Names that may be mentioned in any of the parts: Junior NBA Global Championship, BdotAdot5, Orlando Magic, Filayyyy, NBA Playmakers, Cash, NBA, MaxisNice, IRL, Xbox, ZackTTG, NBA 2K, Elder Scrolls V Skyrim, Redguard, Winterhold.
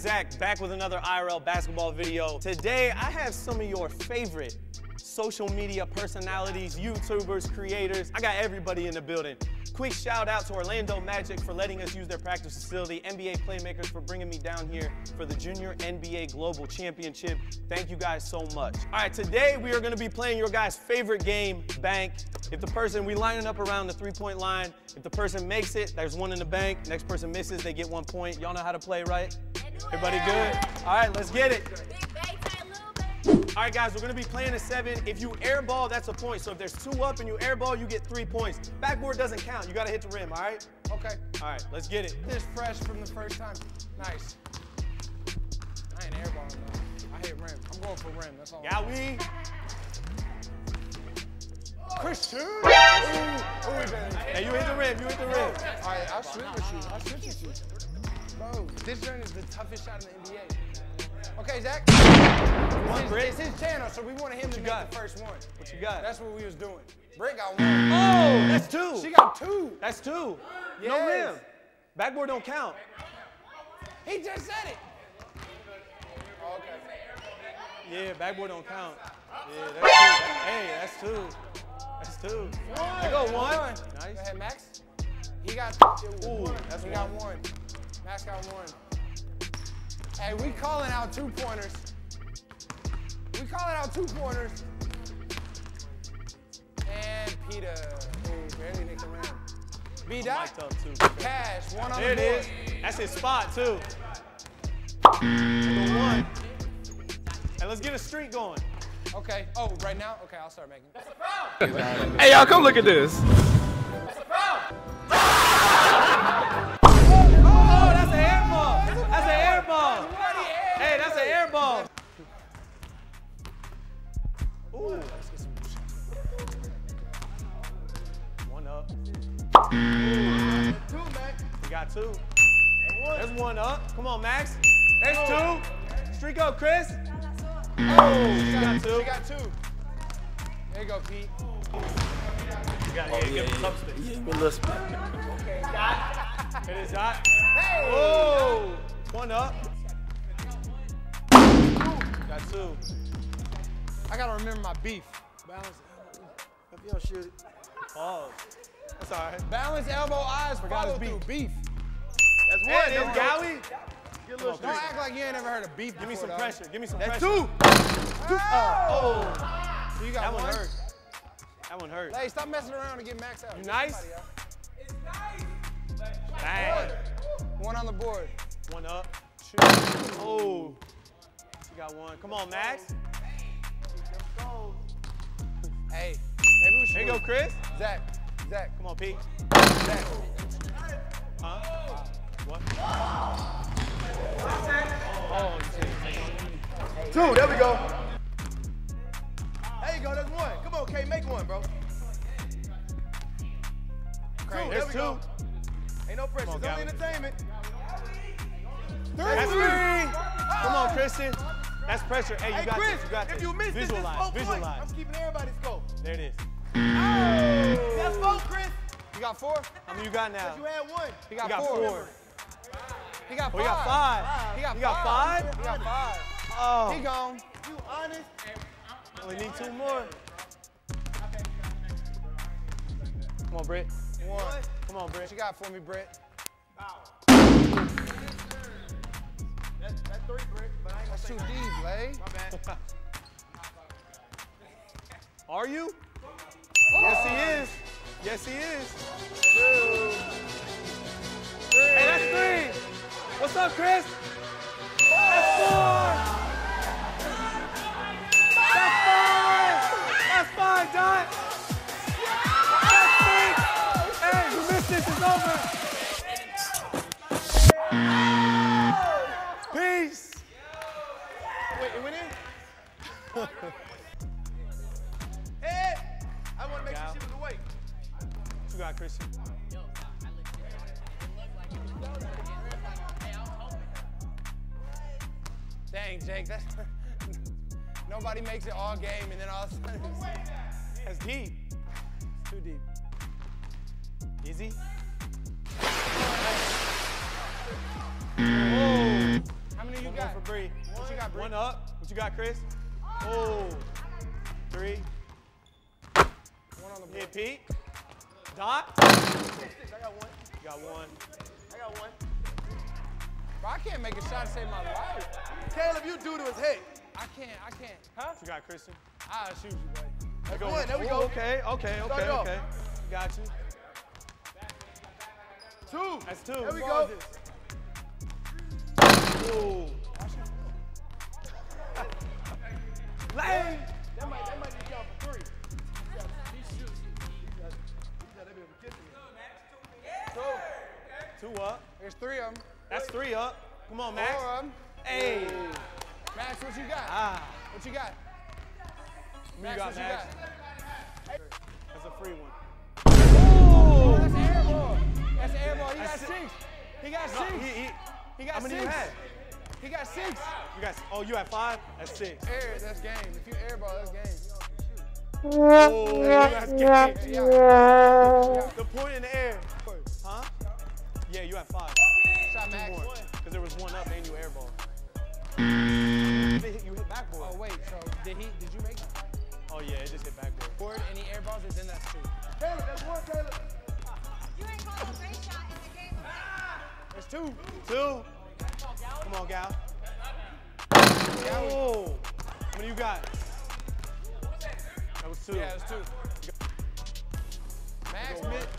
Zach, back with another IRL basketball video. Today, I have some of your favorite social media personalities, YouTubers, creators. I got everybody in the building. Quick shout out to Orlando Magic for letting us use their practice facility, NBA Playmakers for bringing me down here for the Junior NBA Global Championship. Thank you guys so much. All right, today we are gonna be playing your guys' favorite game, bank. If the person, we lining up around the three-point line, if the person makes it, there's one in the bank. Next person misses, they get 1 point. Y'all know how to play, right? Everybody good? All right, let's get it. All right, guys, we're gonna be playing a 7. If you air ball, that's a point. So if there's 2 up and you air ball, you get 3 points. Backboard doesn't count. You gotta hit the rim, all right? Okay. All right, let's get it. This fresh from the first time. Nice. I ain't air balling, though. I hit rim. I'm going for rim, that's all. Yeah, we. Christian! Ooh, hey, you hit the rim, you hit the rim. All right, I'll switch with you. I'll switch with you. Bro, this journey is the toughest shot in the NBA. Okay, Zach. It's his channel, so we wanted him to make the first one. What you got? That's what we was doing. Britt got 1. Oh, that's 2. She got 2. That's 2. Yes. No rim. Backboard don't count. He just said it. Oh, okay. Yeah, backboard don't count. Yeah, that's 2. Hey, that's 2. That's 2. I got 1. Nice. Go ahead, Max. He got 2. That's he got 1. Max got 1. Hey, we calling out 2-pointers. We calling out 2-pointers. And Peter, who barely nicked around. B-Dot, Cash, 1 on the board. There it is. That's his spot, too. Number 1. Hey, let's get a streak going. Okay. Oh, right now? Okay, I'll start making. That's a foul. Hey, y'all, come look at this. That's a foul. Ooh. 1 up. Ooh. 2, Max. We got 2. And 1. That's 1 up. Come on, Max. That's 2. Streak up, Chris. Oh, she got 2. She got 2. There you go, Pete. You got to give him substance. Give him a little spin. Okay, Dot. It is Dot. Hey. Oh, 1 up. Got 2. I gotta remember my beef. Balance elbow. If you don't shoot it. Oh. That's all right. Balance elbow eyes, follow through beef. That's 1. Hey, that's Gowie. Don't act like you ain't never heard of beef. Give me some pressure. Give me some pressure. That's 2. Oh. So you got that 1. That one hurt. That one hurt. Hey, stop messing around and get Max out. You nice? It's nice. Dang. 1 on the board. 1 up. 2. Oh. You got 1. Come on, Max. Hey, maybe we should. There you go, Chris. Zach, come on, Pete. Zach. Huh? What? Oh, shit. 2, there we go. There you go, that's 1. Come on, K, make 1, bro. 2, there we go. Ain't no pressure, it's only entertainment. 3. Come on, Christian. That's pressure. Hey, you got this. You got this. If you miss this, it's 4 points. I'm keeping everybody's score. There it is. Oh. That's 4, Chris. You got 4? How many you got now? You had 1. He got 4. He got 5. He got 5. He got 5? He got 5. Oh. He gone. You honest? Only need 2 more. Come on, Britt. 1. Come on, Britt. What you got for me, Britt? That's 3, Britt, but I ain't gonna say that. That's 2D, Blade. My bad. Are you? Oh. Yes, he is. Yes, he is. 2. 3. Hey, that's 3. What's up, Chris? Oh. That's 4. That's 5. That's 5, Dot. That's 6. Hey, you missed this. It's over. Hey, I want to make sure she was awake. What you got, Christian? Dang, Jake, that's nobody makes it all game, and then all of a sudden that's deep. It's too deep. Easy. Whoa. How many for Bree. What you got, Bree? One up. What you got, Chris? Oh. 3. One on the board. Hit Pete. Dot. Six. I got one. You got one. I got one. Bro, I can't make a shot to save my life. Caleb, you do to his head. I can't. Huh? What you got, Christian? I'll shoot you, buddy. That's one. There we go. Okay. Got you. Two. That's two. There we go. Ooh. Lane. That might be y'all for three. He shoots. He got be able to get it. Two up. There's three of them. That's three up. Come on, Max. Four of them. Hey. Max, what you got? What you got? Max, you got, Max. That's a free one. Oh, that's an air ball. That's an air ball. He got six. He got six. He got six. He got six. You got, oh, you had five? That's six. Air, that's game. If you air ball, that's game. Oh, that's game. Yeah. The point in the air. Huh? Yeah, you had five. Shot Max. Because there was one up and you air ball. You hit backboard. Oh, wait. So did you make it? Oh, yeah, it just hit backboard. Board, any air balls, and then that's two. Taylor, that's one, Taylor. You ain't called a great shot in the game. That's two. Two. Come on, Gal. Oh. How many you got? That was two. Yeah, it was two.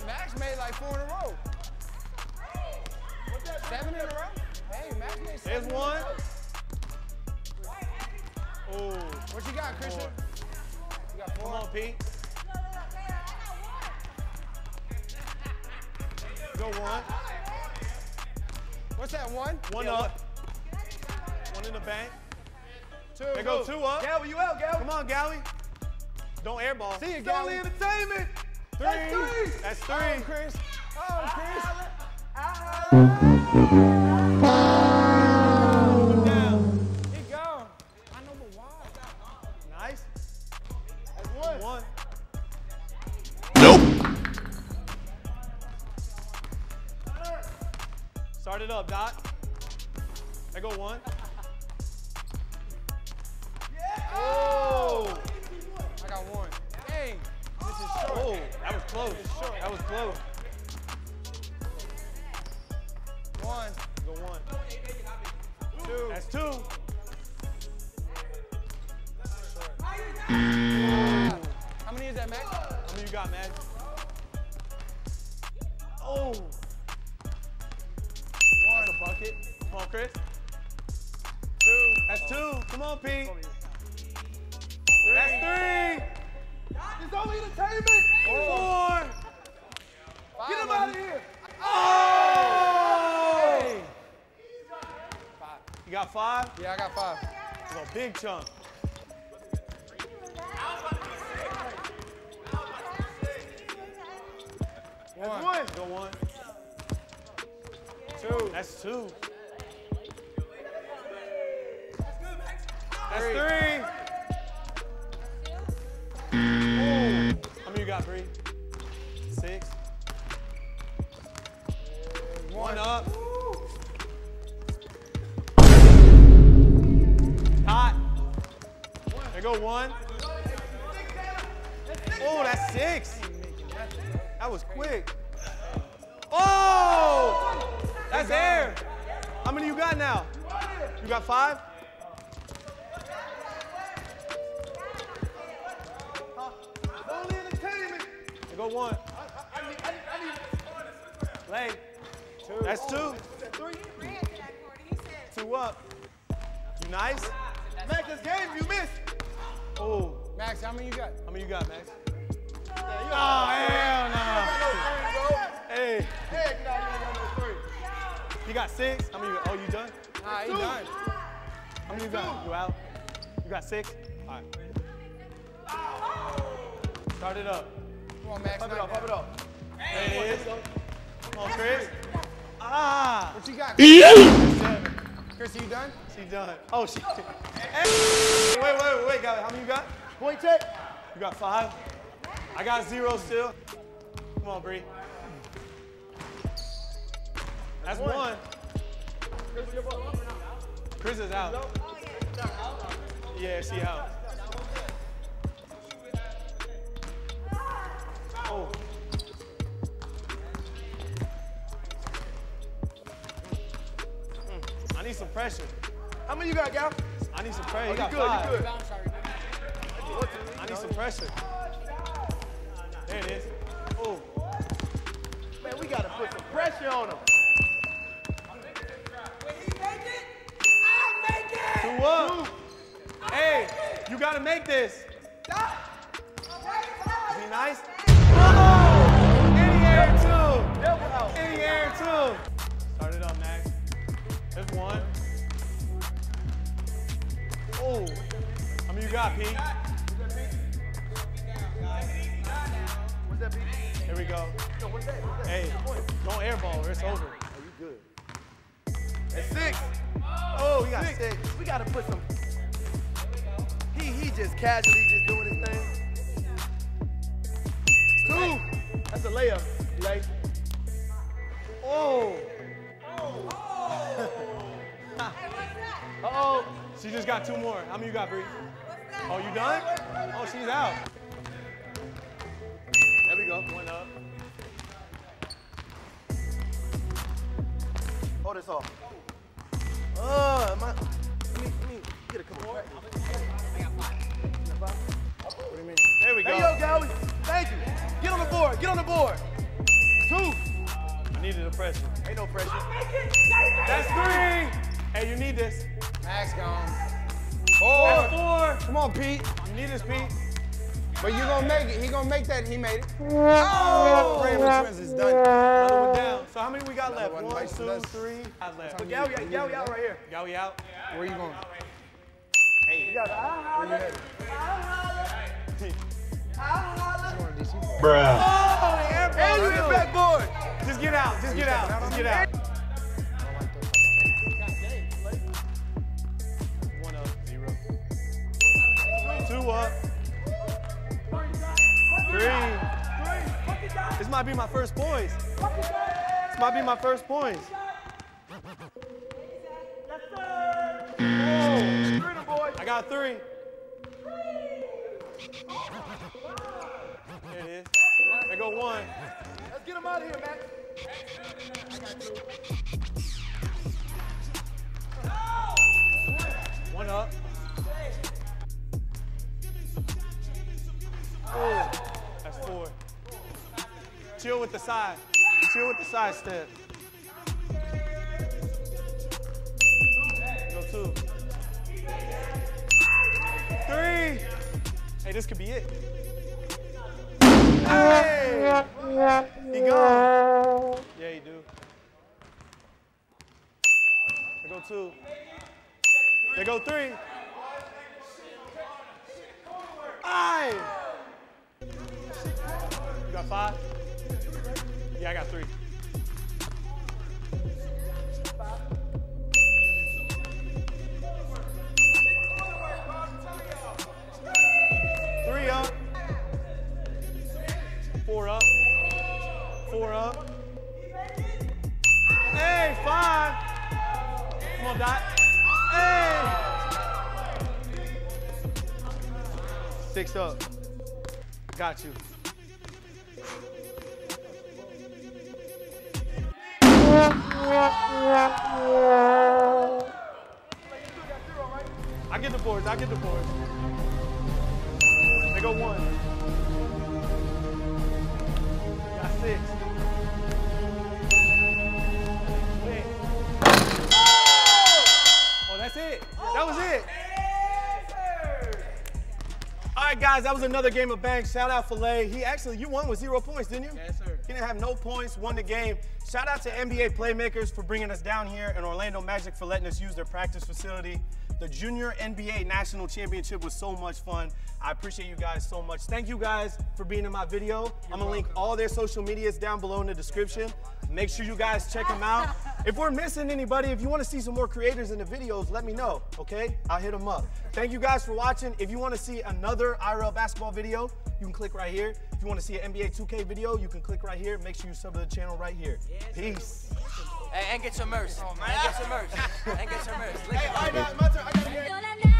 Max made like four in a row. What's that? Seven in a row? Hey, Max made seven. There's one. Oh. What you got, Christian? You got four. Come on, Pete. Go one. What's that, one? One up. One in the bank. Two. There go two up. Gowie, you out, Gowie. Come on, Gowie. Don't airball. See you, Gowie. Entertainment. Three. That's three. That's three. Oh, Chris. Oh, Chris. Put him down. He gone. I know, but why? Nice. That's one. One. Start it up, Dot. There go one. Yeah. Oh! I got one. Dang. This is short. Oh, that was close. That was close. One. Go one. Two. That's two. How many is that, Max? How many you got, Max? Oh! Bucket. Come on, Chris. Two. That's two. Come on, Pete. Three. That's three. It's only entertainment. Four. Get him out of here. Oh! Hey. Five. You got five? Yeah, I got five. It's a big chunk. One. One. Go one. Two. That's two. That's three. Oh. How many you got, Bree? Six. One up. Hot. There go one. Oh, that's six. That was quick. Oh! That's air. How many you got now? You got five? Only entertainment. There go one. Lane. Two. That's two. Two up. You nice? Max, this game you missed. Oh. Max, how many you got? How many you got, Max? Oh, hell no. Hey. Hey, you got six? How many you got? Oh, you done? Nah, he done. How many you got? You out? You got six? All right. Start it up. Come on, Max. Pop it up, pop it up. There it is. Come on, Chris. Ah. What you got? Seven. Chris, you done? She done. Oh, she. Hey. Wait. How many you got? Point take. You got five? I got zero still. Come on, Bree. That's one. Chris, Chris is out. Oh, yeah. Yeah, she out. Oh. I need some pressure. How many you got, Gal? I need some pressure. Oh, you got good, five. You good. I need some pressure. There it is. Oh. Man, we got to put some pressure on him. What? Hey, you gotta make this. Stop. Be nice. Oh! In the air, two. In the air, two. Start it up, Max. There's one. Oh. I mean, you got Pete. What's that, Pete? Here we go. Hey, don't airball or it's over. Oh, you good. That's six. Oh, we got six. We got to put some. He just casually just doing his thing. Two. That's a layup. Like. Oh. Oh. Uh-oh. She just got two more. How many you got, Bree? Oh, you done? Oh, she's out. There we go. One up. Hold this off. Oh, let me get a couple. Right. I got five. What do you mean? There we go. There you go, Gowie. Thank you. Get on the board. Get on the board. Two. I needed the pressure. Ain't no pressure. That's three. Hey, you need this. Max gone. Four. That's four. Come on, Pete. You need this, Pete. But you're going to make it. He's going to make that. He made it. Oh! Raymond is done. Another one down. So how many we got left? One, two, three. I left. But Gowie out right here. Gowie out. Yeah, where you going? Hey. You got to I'll holler. Bruh. Oh, the airport. And you the backboard. Just get out. Just get out. Just get out. One up. Zero. Two up. Three. This might be my first points. This might be my first points. Oh, I got three. There it is. There go one. Let's get him out of here, Max. One up. Oh. That's four. Chill with the side. Chill with the side step. Go two. Three. Hey, this could be it. Hey! He gone. Yeah, he do. They go two. They go three. Aye! You got five? Yeah, I got three. Three up. Four up. Four up. Hey, five. Come on, Dot. Hey. Six up. Got you. I get the boards, I get the boards. They go one. Got six. Oh, that's it. That was it. All right, guys, that was another game of Bang. Shout out Filet. He actually, you won with 0 points, didn't you? Yes, sir. He didn't have no points, won the game. Shout out to NBA Playmakers for bringing us down here and Orlando Magic for letting us use their practice facility. The Junior NBA National Championship was so much fun. I appreciate you guys so much. Thank you guys for being in my video. I'm gonna link all their social medias down below in the description. Make sure you guys check them out. If we're missing anybody, if you want to see some more creators in the videos, let me know, okay? I'll hit them up. Thank you guys for watching. If you want to see another IRL basketball video, you can click right here. If you want to see an NBA 2K video, you can click right here. Make sure you sub to the channel right here. Peace. And get submerged. And get submerged. And get submerged. Hey, all right, now, my turn. I gotta get it.